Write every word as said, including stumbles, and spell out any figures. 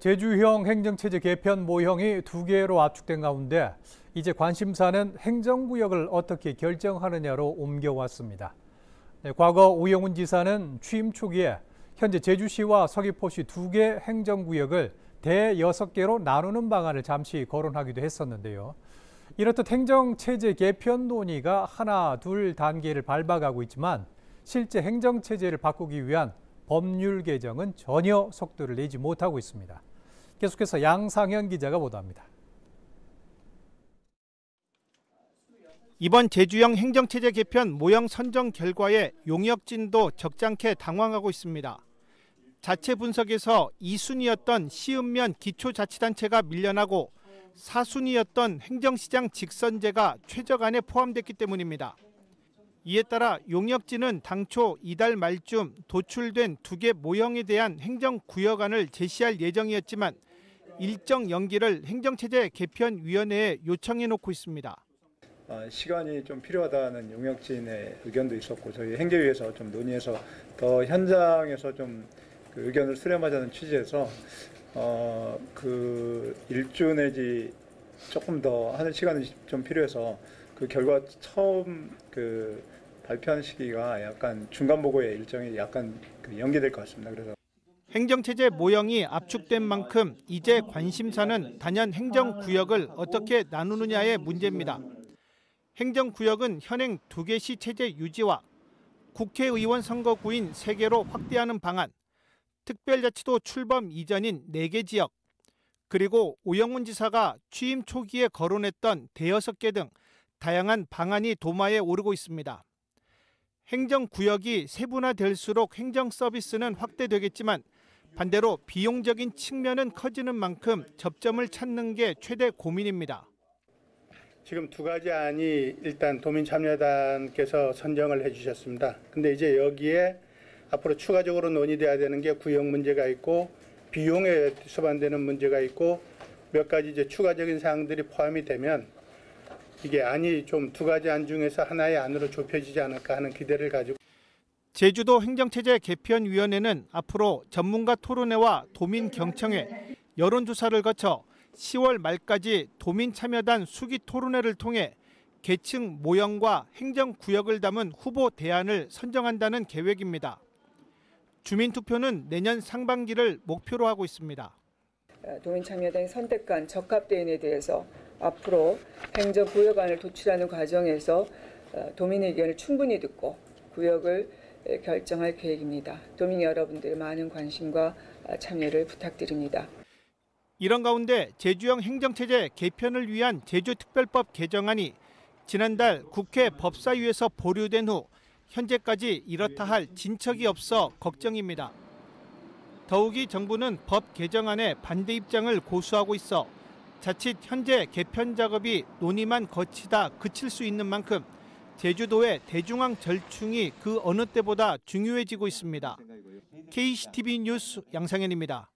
제주형 행정체제 개편 모형이 두 개로 압축된 가운데 이제 관심사는 행정구역을 어떻게 결정하느냐로 옮겨왔습니다. 과거 오영훈 지사는 취임 초기에 현재 제주시와 서귀포시 두 개 행정구역을 대여섯 개로 나누는 방안을 잠시 거론하기도 했었는데요. 이렇듯 행정체제 개편 논의가 하나, 둘 단계를 밟아가고 있지만 실제 행정체제를 바꾸기 위한 법률 개정은 전혀 속도를 내지 못하고 있습니다. 계속해서 양상현 기자가 보도합니다. 이번 제주형 행정체제 개편 모형 선정 결과에 용역진도 적잖게 당황하고 있습니다. 자체 분석에서 이 순위였던 시읍면 기초자치단체가 밀려나고 사 순위였던 행정시장 직선제가 최저간에 포함됐기 때문입니다. 이에 따라 용역진은 당초 이달 말쯤 도출된 두 개 모형에 대한 행정구역안을 제시할 예정이었지만 일정 연기를 행정체제 개편위원회에 요청해놓고 있습니다. 시간이 좀 필요하다는 용역진의 의견도 있었고 저희 행제위에서 좀 논의해서 더 현장에서 좀 그 의견을 수렴하자는 취지에서 어, 그 일주 내지 조금 더 하는 시간이 좀 필요해서 그 결과 처음 그 발표한 시기가 약간 중간 보고의 일정이 약간 연기될 것 같습니다. 그래서 행정체제 모형이 압축된 만큼 이제 관심사는 단연 행정구역을 어떻게 나누느냐의 문제입니다. 행정구역은 현행 두 개 시 체제 유지와 국회의원 선거구인 세 개로 확대하는 방안, 특별자치도 출범 이전인 네 개 지역, 그리고 오영훈 지사가 취임 초기에 거론했던 대여섯 개 등 다양한 방안이 도마에 오르고 있습니다. 행정구역이 세분화될수록 행정서비스는 확대되겠지만 반대로 비용적인 측면은 커지는 만큼 접점을 찾는 게 최대 고민입니다. 지금 두 가지 안이 일단 도민참여단께서 선정을 해주셨습니다. 근데 이제 여기에 앞으로 추가적으로 논의돼야 되는 게 구역 문제가 있고 비용에 수반되는 문제가 있고 몇 가지 이제 추가적인 사항들이 포함이 되면 이게 안이 좀 두 가지 안 중에서 하나의 안으로 좁혀지지 않을까 하는 기대를 가지고 제주도 행정체제 개편위원회는 앞으로 전문가 토론회와 도민경청회, 여론조사를 거쳐 시월 말까지 도민참여단 수기 토론회를 통해 계층 모형과 행정구역을 담은 후보 대안을 선정한다는 계획입니다. 주민투표는 내년 상반기를 목표로 하고 있습니다. 도민참여단이 선택한 적합대안에 대해서 앞으로 행정구역안을 도출하는 과정에서 도민의 의견을 충분히 듣고 구역을 결정할 계획입니다. 도민 여러분들의 많은 관심과 참여를 부탁드립니다. 이런 가운데 제주형 행정체제 개편을 위한 제주특별법 개정안이 지난달 국회 법사위에서 보류된 후 현재까지 이렇다 할 진척이 없어 걱정입니다. 더욱이 정부는 법 개정안에 반대 입장을 고수하고 있어 자칫 현재 개편 작업이 논의만 거치다 그칠 수 있는 만큼 제주도의 대중앙 절충이 그 어느 때보다 중요해지고 있습니다. 케이씨티비 뉴스 양상현입니다.